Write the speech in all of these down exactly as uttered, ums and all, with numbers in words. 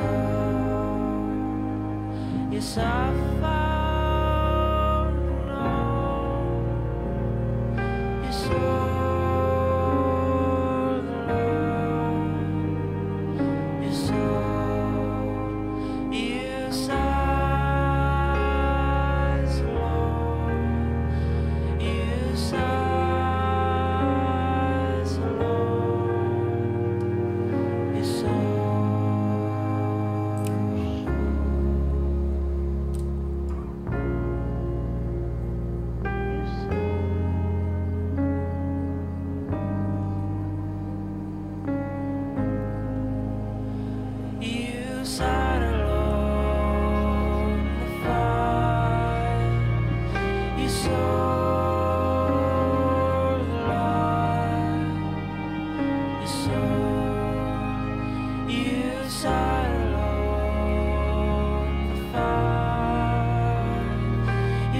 soul. Yes, I found love. Yes, all love. Yes, all. Yes, I's love. Yes, I.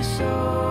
So